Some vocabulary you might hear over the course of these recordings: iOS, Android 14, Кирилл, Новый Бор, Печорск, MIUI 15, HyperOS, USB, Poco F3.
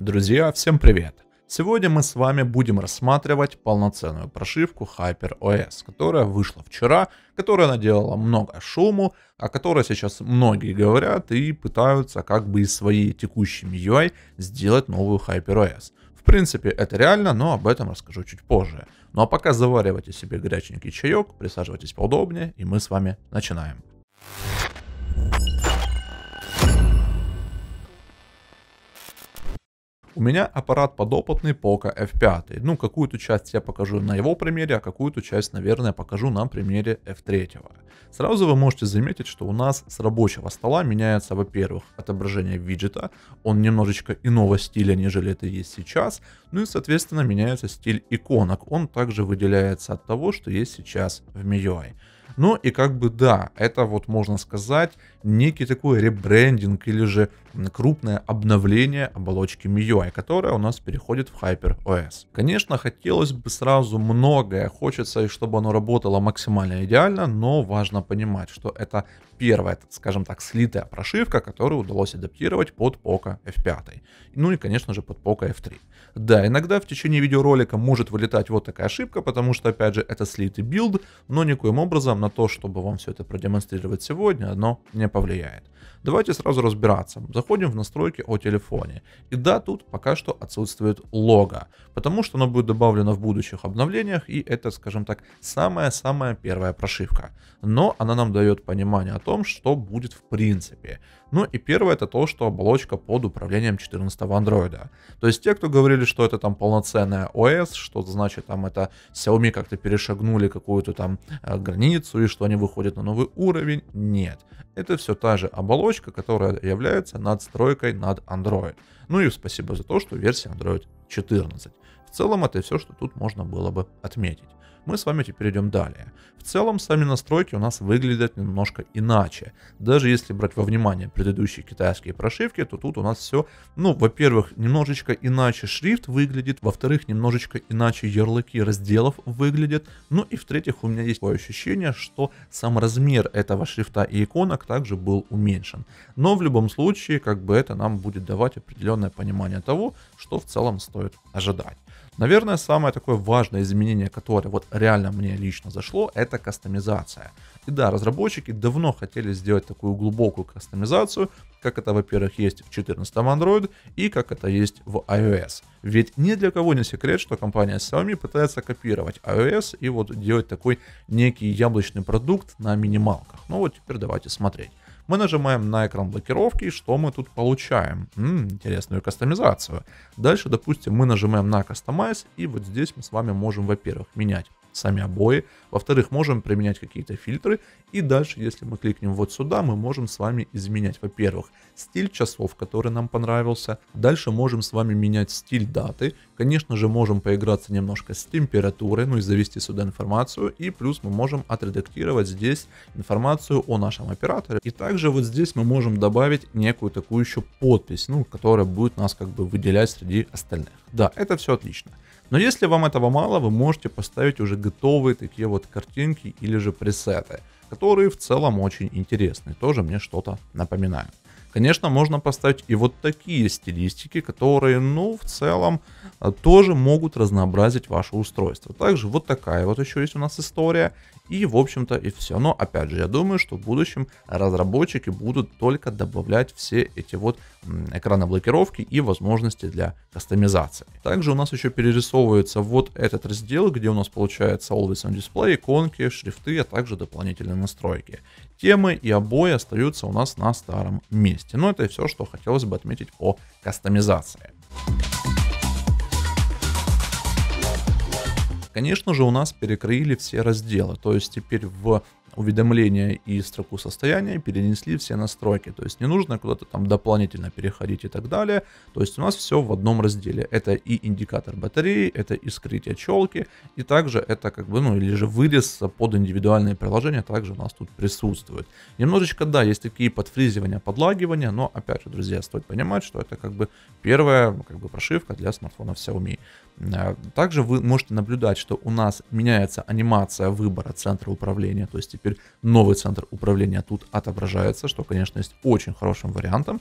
Друзья, всем привет! Сегодня мы с вами будем рассматривать полноценную прошивку HyperOS, которая вышла вчера, которая наделала много шуму, о которой сейчас многие говорят и пытаются как бы из своей текущей MIUI сделать новую HyperOS. В принципе, это реально, но об этом расскажу чуть позже. Ну а пока заваривайте себе горяченький чаек, присаживайтесь поудобнее, и мы с вами начинаем. У меня аппарат подопытный Poco F5, ну какую-то часть я покажу на его примере, а какую-то часть, наверное, покажу на примере F3. Сразу вы можете заметить, что у нас с рабочего стола меняется, во-первых, отображение виджета, он немножечко иного стиля, нежели это есть сейчас, ну и, соответственно, меняется стиль иконок, он также выделяется от того, что есть сейчас в MIUI. Ну и как бы да, это вот можно сказать некий такой ребрендинг или же крупное обновление оболочки MIUI, которая у нас переходит в HyperOS. Конечно, хотелось бы сразу многое, хочется, чтобы оно работало максимально идеально, но важно понимать, что это первая, скажем так, слитая прошивка, которую удалось адаптировать под Poco F5. Ну и, конечно же, под Poco F3. Да, иногда в течение видеоролика может вылетать вот такая ошибка, потому что, опять же, это слитый билд, но никоим образом на то, чтобы вам все это продемонстрировать сегодня, оно не повлияет. Давайте сразу разбираться. Заходим в настройки о телефоне. И да, тут пока что отсутствует лого, потому что оно будет добавлено в будущих обновлениях, и это, скажем так, самая-самая первая прошивка. Но она нам дает понимание о том, что будет в принципе. Ну и первое, это то, что оболочка под управлением 14-го андроида. То есть те, кто говорили, что это там полноценная ОС, что значит там это Xiaomi как-то перешагнули какую-то там границу и что они выходят на новый уровень, нет. Это все та же оболочка, которая является надстройкой над Android. Ну и спасибо за то, что версия Android 14. В целом это все, что тут можно было бы отметить. Мы с вами теперь идем далее. В целом сами настройки у нас выглядят немножко иначе. Даже если брать во внимание предыдущие китайские прошивки, то тут у нас все, ну, во-первых, немножечко иначе шрифт выглядит, во-вторых, немножечко иначе ярлыки разделов выглядят, ну и в-третьих, у меня есть такое ощущение, что сам размер этого шрифта и иконок также был уменьшен. Но в любом случае, как бы это нам будет давать определенное понимание того, что в целом стоит ожидать. Наверное, самое такое важное изменение, которое вот реально мне лично зашло, это кастомизация. И да, разработчики давно хотели сделать такую глубокую кастомизацию, как это, во-первых, есть в 14-м Android и как это есть в iOS. Ведь ни для кого не секрет, что компания Xiaomi пытается копировать iOS и вот делать такой некий яблочный продукт на минималках. Ну вот теперь давайте смотреть. Мы нажимаем на экран блокировки, и что мы тут получаем? Интересную кастомизацию. Дальше, допустим, мы нажимаем на Customize, и вот здесь мы с вами можем, во-первых, менять сами обои, во-вторых, можем применять какие-то фильтры, и дальше, если мы кликнем вот сюда, мы можем с вами изменять, во-первых, стиль часов, который нам понравился, дальше можем с вами менять стиль даты, конечно же, можем поиграться немножко с температурой, ну и завести сюда информацию, и плюс мы можем отредактировать здесь информацию о нашем операторе, и также вот здесь мы можем добавить некую такую еще подпись, ну, которая будет нас как бы выделять среди остальных. Да, это все отлично. Но если вам этого мало, вы можете поставить уже готовые такие вот картинки или же пресеты, которые в целом очень интересны, тоже мне что-то напоминают. Конечно, можно поставить и вот такие стилистики, которые, ну, в целом, тоже могут разнообразить ваше устройство. Также вот такая вот еще есть у нас история. И, в общем-то, и все. Но, опять же, я думаю, что в будущем разработчики будут только добавлять все эти вот экраны блокировки и возможности для кастомизации. Также у нас еще перерисовывается вот этот раздел, где у нас получается Always on Display, иконки, шрифты, а также дополнительные настройки. Темы и обои остаются у нас на старом месте. Но это все, что хотелось бы отметить по кастомизации. Конечно же, у нас перекроили все разделы, то есть теперь в уведомления и строку состояния перенесли все настройки, то есть не нужно куда-то там дополнительно переходить и так далее, то есть у нас все в одном разделе, это и индикатор батареи, это и скрытие челки, и также это как бы, ну или же вырез под индивидуальные приложения также у нас тут присутствует. Немножечко, да, есть такие подфризивания, подлагивания, но опять же, друзья, стоит понимать, что это как бы первая как бы прошивка для смартфонов Xiaomi. Также вы можете наблюдать, что у нас меняется анимация выбора центра управления, то есть теперь новый центр управления тут отображается, что, конечно, есть очень хорошим вариантом.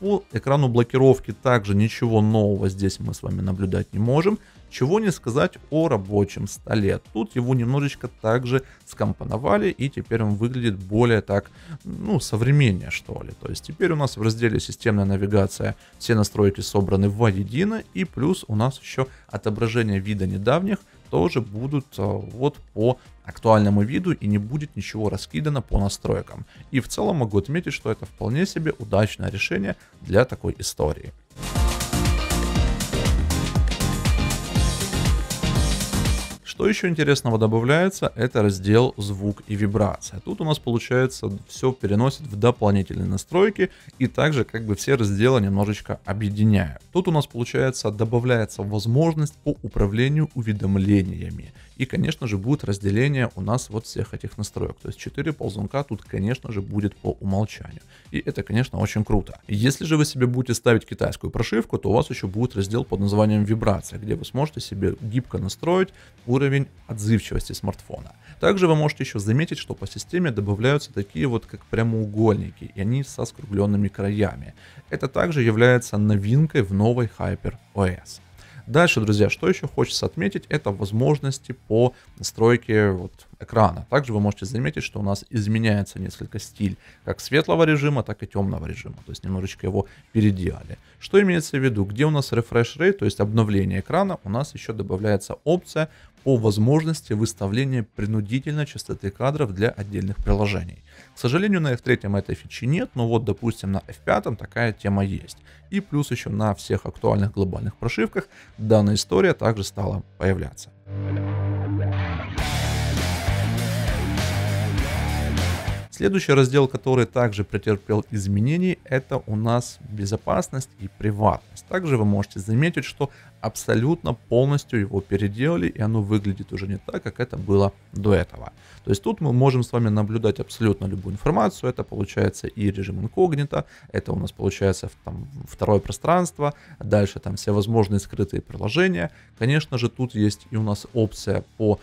По экрану блокировки также ничего нового здесь мы с вами наблюдать не можем. Чего не сказать о рабочем столе. Тут его немножечко также скомпоновали, и теперь он выглядит более так, ну, современнее, что ли. То есть теперь у нас в разделе «Системная навигация» все настройки собраны воедино, и плюс у нас еще отображение вида недавних тоже будут вот по актуальному виду, и не будет ничего раскидано по настройкам. И в целом могу отметить, что это вполне себе удачное решение для такой истории. Что еще интересного добавляется, это раздел «Звук и вибрация». Тут у нас получается все переносит в дополнительные настройки и также как бы все разделы немножечко объединяют. Тут у нас получается добавляется возможность по управлению уведомлениями. И, конечно же, будет разделение у нас вот всех этих настроек. То есть 4 ползунка тут, конечно же, будет по умолчанию. И это, конечно, очень круто. Если же вы себе будете ставить китайскую прошивку, то у вас еще будет раздел под названием «Вибрация», где вы сможете себе гибко настроить уровень отзывчивости смартфона. Также вы можете еще заметить, что по системе добавляются такие вот как прямоугольники, и они со скругленными краями. Это также является новинкой в новой HyperOS. Дальше, друзья, что еще хочется отметить, это возможности по настройке вот экрана. Также вы можете заметить, что у нас изменяется несколько стиль как светлого режима, так и темного режима. То есть немножечко его переделали. Что имеется в виду? Где у нас refresh rate, то есть обновление экрана, у нас еще добавляется опция по возможности выставления принудительной частоты кадров для отдельных приложений. К сожалению, на F3 этой фичи нет, но вот, допустим, на F5 такая тема есть. И плюс еще на всех актуальных глобальных прошивках данная история также стала появляться. Следующий раздел, который также претерпел изменений, это у нас безопасность и приватность. Также вы можете заметить, что абсолютно полностью его переделали, и оно выглядит уже не так, как это было до этого. То есть тут мы можем с вами наблюдать абсолютно любую информацию. Это получается и режим инкогнито, это у нас получается там, второе пространство, дальше там все возможные скрытые приложения. Конечно же, тут есть и у нас опция по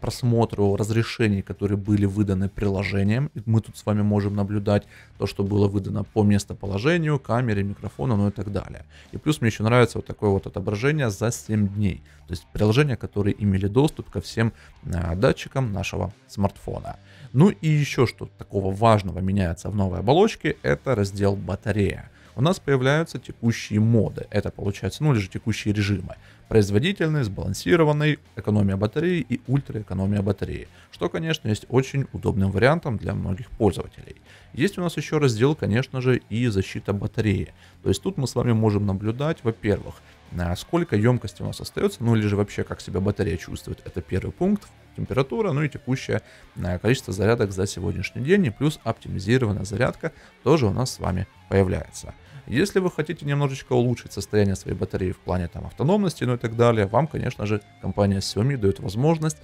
просмотру разрешений, которые были выданы приложением. Мы тут с вами можем наблюдать то, что было выдано по местоположению, камере, микрофону, ну и так далее. И плюс мне еще нравится вот такое вот отображение за 7 дней. То есть приложения, которые имели доступ ко всем датчикам нашего смартфона. Ну и еще что такого важного меняется в новой оболочке, это раздел «Батарея». У нас появляются текущие моды, это получается, ну или же текущие режимы. Производительный, сбалансированный, экономия батареи и ультраэкономия батареи. Что, конечно, есть очень удобным вариантом для многих пользователей. Есть у нас еще раздел, конечно же, и защита батареи. То есть тут мы с вами можем наблюдать, во-первых, сколько емкости у нас остается, ну или же вообще как себя батарея чувствует. Это первый пункт. Температура, ну и текущее количество зарядок за сегодняшний день, и плюс оптимизированная зарядка тоже у нас с вами появляется. Если вы хотите немножечко улучшить состояние своей батареи в плане там автономности, ну и так далее, вам, конечно же, компания Xiaomi дает возможность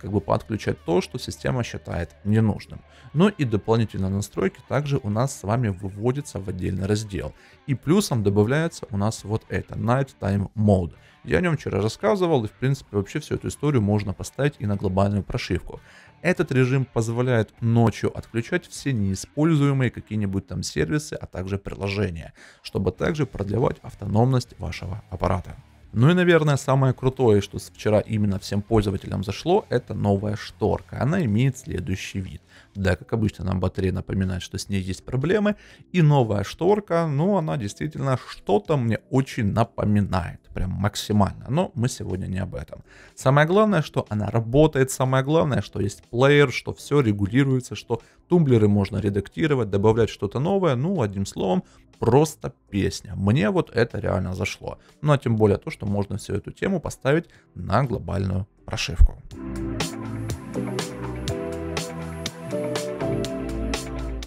как бы подключать то, что система считает ненужным. Но и дополнительные настройки также у нас с вами выводятся в отдельный раздел. И плюсом добавляется у нас вот это Night Time Mode. Я о нем вчера рассказывал, и в принципе вообще всю эту историю можно поставить и на глобальную прошивку. Этот режим позволяет ночью отключать все неиспользуемые какие-нибудь там сервисы, а также приложения, чтобы также продлевать автономность вашего аппарата. Ну и, наверное, самое крутое, что вчера именно всем пользователям зашло, это новая шторка. Она имеет следующий вид. Да, как обычно, нам батарея напоминает, что с ней есть проблемы. И новая шторка, ну, она действительно что-то мне очень напоминает. Прям максимально. Но мы сегодня не об этом. Самое главное, что она работает. Самое главное, что есть плеер, что все регулируется, что тумблеры можно редактировать, добавлять что-то новое. Ну, одним словом, просто песня. Мне вот это реально зашло. Ну, а тем более то, что можно всю эту тему поставить на глобальную прошивку.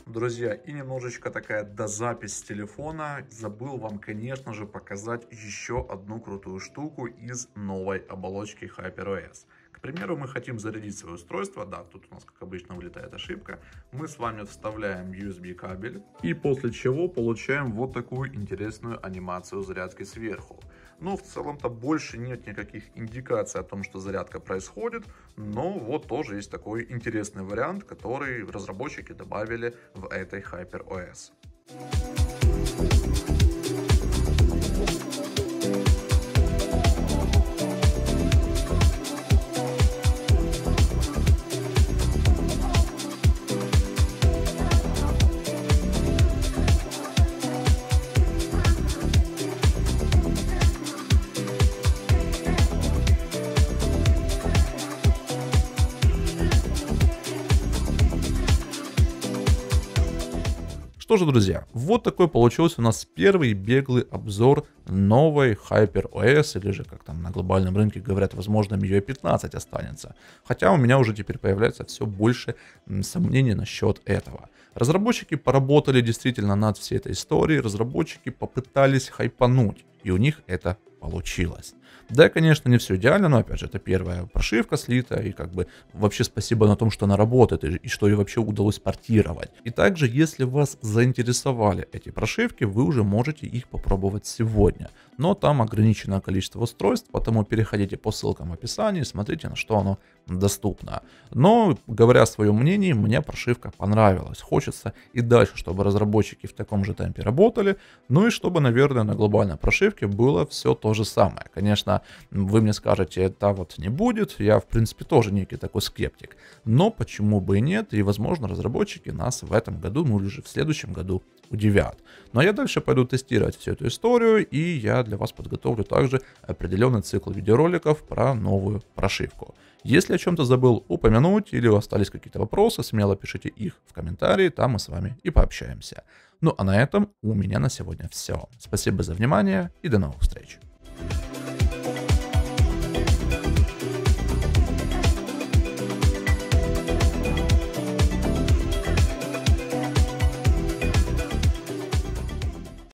Друзья, и немножечко такая дозапись с телефона. Забыл вам, конечно же, показать еще одну крутую штуку из новой оболочки HyperOS. К примеру, мы хотим зарядить свое устройство. Да, тут у нас, как обычно, вылетает ошибка. Мы с вами вставляем USB кабель. И после чего получаем вот такую интересную анимацию зарядки сверху. Ну, в целом-то больше нет никаких индикаций о том, что зарядка происходит, но вот тоже есть такой интересный вариант, который разработчики добавили в этой HyperOS. Что же, друзья, вот такой получился у нас первый беглый обзор новой HyperOS, или же, как там на глобальном рынке говорят, возможно, MIUI 15 останется. Хотя у меня уже теперь появляется все больше сомнений насчет этого. Разработчики поработали действительно над всей этой историей, разработчики попытались хайпануть, и у них это получилось. Да, конечно, не все идеально, но, опять же, это первая прошивка слита, и как бы вообще спасибо на том, что она работает, и что ее вообще удалось портировать. И также, если вас заинтересовали эти прошивки, вы уже можете их попробовать сегодня. Но там ограниченное количество устройств, поэтому переходите по ссылкам в описании, смотрите, на что оно доступно. Но, говоря о своем мнении, мне прошивка понравилась. Хочется и дальше, чтобы разработчики в таком же темпе работали, ну и чтобы, наверное, на глобальной прошивке было все то же самое. Конечно, вы мне скажете, это вот не будет, я в принципе тоже некий такой скептик, но почему бы и нет, и возможно разработчики нас в этом году, ну или же в следующем году удивят. Ну а я дальше пойду тестировать всю эту историю, и я для вас подготовлю также определенный цикл видеороликов про новую прошивку. Если о чем-то забыл упомянуть или остались какие-то вопросы, смело пишите их в комментарии, там мы с вами и пообщаемся. Ну а на этом у меня на сегодня все. Спасибо за внимание и до новых встреч.